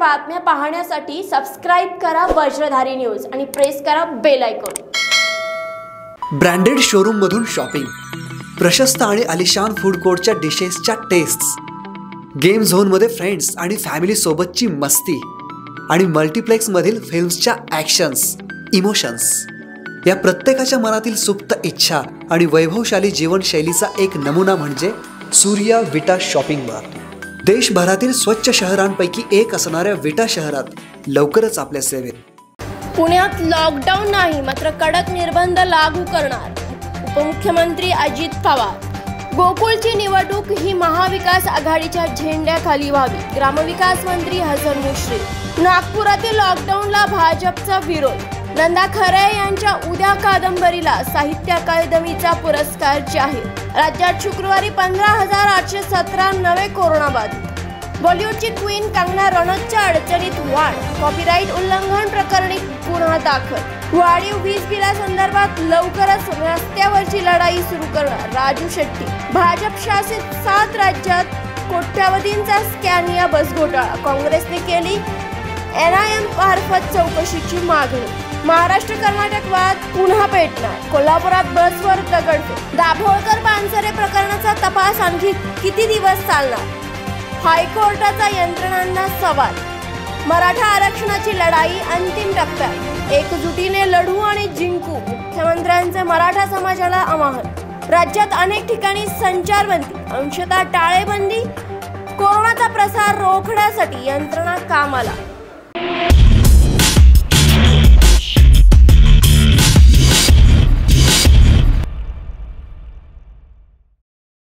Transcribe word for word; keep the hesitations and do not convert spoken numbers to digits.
बातम्या पाहण्यासाठी सबस्क्राइब करा वज्रधारी न्यूज आणि प्रेस करा बेल आयकॉन। ब्रँडेड शोरूम मधून शॉपिंग, प्रशस्त आणि आलिशान फूड कोर्टच्या डिशेसच्या टेस्ट्स, गेम झोन मध्ये फ्रेंड्स आणि फॅमिली सोबतची मस्ती आणि मल्टीप्लेक्स मधील फिल्म्सच्या ॲक्शन्स, इमोशन्स या प्रत्येकाच्या मनातील सुप्त इच्छा आणि वैभवशाली जीवनशैलीचा एक नमुना म्हणजे सूर्या विटा शॉपिंग मार्ट। देशभरातील स्वच्छ शहरांपैकी एक असणाऱ्या विटा शहरात लवकरच आपल्या सेवेत। पुण्यात लॉकडाऊन नाही मात्र कडक निर्बंध लागू करणार उपमुख्यमंत्री अजित पवार। गोकुळची निवडणूक ही महाविकास आघाडीच्या झेंड्याखाली व्हावी, ग्रामविकास मंत्री हसन मुश्रीफ। नागपुरातील लॉकडाऊनला भाजपचा विरोध, नंदा खरे यांच्या उद्या कादंबरीला साहित्य अकादमीचा पुरस्कार जाहीर। राज्यात शुक्रवारी पंधरा हजार आठशे सतरा नवे कोरोनाबाधित। बॉलिवूडची क्वीन कंगना रनौतच्या अडचणीत वाढ, कॉपीराईट उल्लंघन प्रकरणी गुन्हा दाखल। वाढीव वीज बिलासंदर्भात लवकरच रस्त्यावरची लढाई सुरू करणार राजू शेट्टी। भाजप शासित सात राज्यात कोट्यावधींचा स्कॅनिया बस घोटाळा, काँग्रेसने केली एन आय एम मार्फत चौकशीची मागणी। महाराष्ट्र कर्नाटक वाद पुन्हा पेटणार, कोल्हापुरात बसवर दगडफेक। दाभोळकर पानसरे प्रकरणाचा तपास आणखी किती दिवस चालणार, हायकोर्टाचा यंत्रणांना सवाल। मराठा आरक्षणाची लढाई अंतिम टप्प्यात, एकजुटीने लढू आणि जिंकू मुख्यमंत्र्यांचे मराठा समाजाला आवाहन। राज्यात अनेक ठिकाणी संचारबंदी, अंशतः टाळेबंदी, कोरोनाचा प्रसार रोखण्यासाठी यंत्रणा कामाला।